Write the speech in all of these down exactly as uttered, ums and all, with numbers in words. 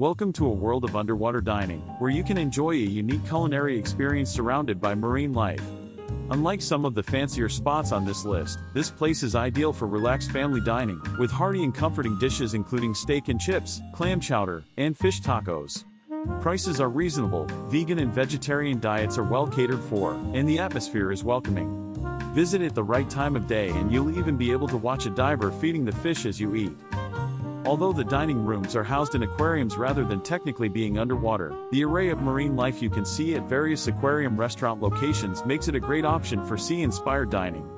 Welcome to a world of underwater dining, where you can enjoy a unique culinary experience surrounded by marine life. Unlike some of the fancier spots on this list, this place is ideal for relaxed family dining, with hearty and comforting dishes including steak and chips, clam chowder, and fish tacos. Prices are reasonable, vegan and vegetarian diets are well catered for, and the atmosphere is welcoming. Visit at the right time of day and you'll even be able to watch a diver feeding the fish as you eat. Although the dining rooms are housed in aquariums rather than technically being underwater, the array of marine life you can see at various aquarium restaurant locations makes it a great option for sea-inspired dining.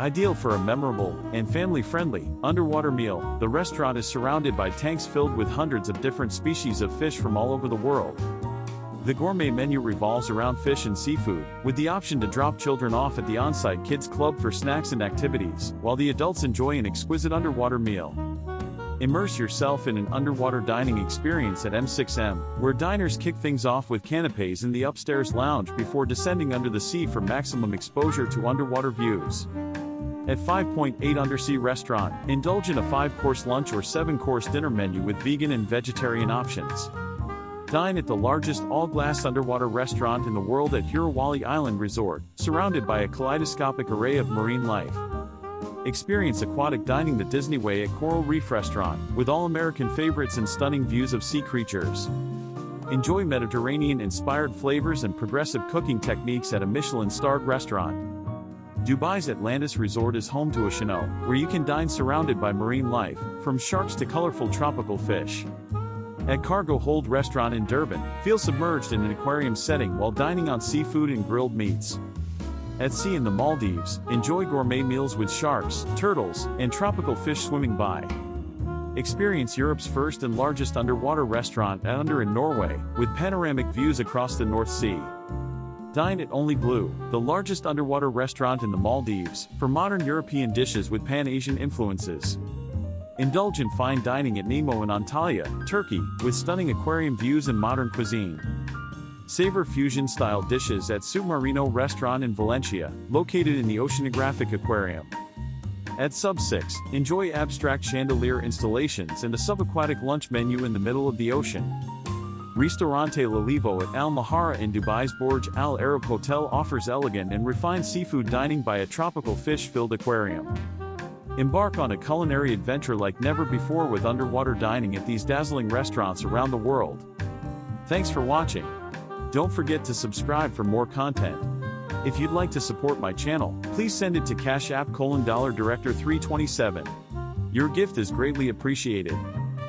Ideal for a memorable and family-friendly underwater meal, the restaurant is surrounded by tanks filled with hundreds of different species of fish from all over the world. The gourmet menu revolves around fish and seafood, with the option to drop children off at the on-site kids club for snacks and activities, while the adults enjoy an exquisite underwater meal. Immerse yourself in an underwater dining experience at M six M, where diners kick things off with canapes in the upstairs lounge before descending under the sea for maximum exposure to underwater views. At five point eight Undersea Restaurant, indulge in a five-course lunch or seven-course dinner menu with vegan and vegetarian options. Dine at the largest all-glass underwater restaurant in the world at Hurawalhi Island Resort, surrounded by a kaleidoscopic array of marine life. Experience aquatic dining the Disney way at Coral Reef Restaurant, with all American favorites and stunning views of sea creatures. Enjoy Mediterranean-inspired flavors and progressive cooking techniques at a Michelin-starred restaurant. Dubai's Atlantis Resort is home to Ossiano, where you can dine surrounded by marine life, from sharks to colorful tropical fish. At Cargo Hold Restaurant in Durban, feel submerged in an aquarium setting while dining on seafood and grilled meats. At sea in the Maldives, enjoy gourmet meals with sharks, turtles, and tropical fish swimming by. Experience Europe's first and largest underwater restaurant at Under in Norway, with panoramic views across the North Sea. Dine at Only Blue, the largest underwater restaurant in the Maldives, for modern European dishes with Pan-Asian influences. Indulge in fine dining at Nemo in Antalya, Turkey, with stunning aquarium views and modern cuisine. Savor fusion-style dishes at Submarino Restaurant in Valencia, located in the Oceanographic Aquarium. At Sub six, enjoy abstract chandelier installations and a subaquatic lunch menu in the middle of the ocean. Ristorante L'Olivo at Al Mahara in Dubai's Burj Al Arab Hotel offers elegant and refined seafood dining by a tropical fish-filled aquarium. Embark on a culinary adventure like never before with underwater dining at these dazzling restaurants around the world. Thanks for watching. Don't forget to subscribe for more content. If you'd like to support my channel, please send it to Cash App colon Dollar Director three twenty-seven. Your gift is greatly appreciated.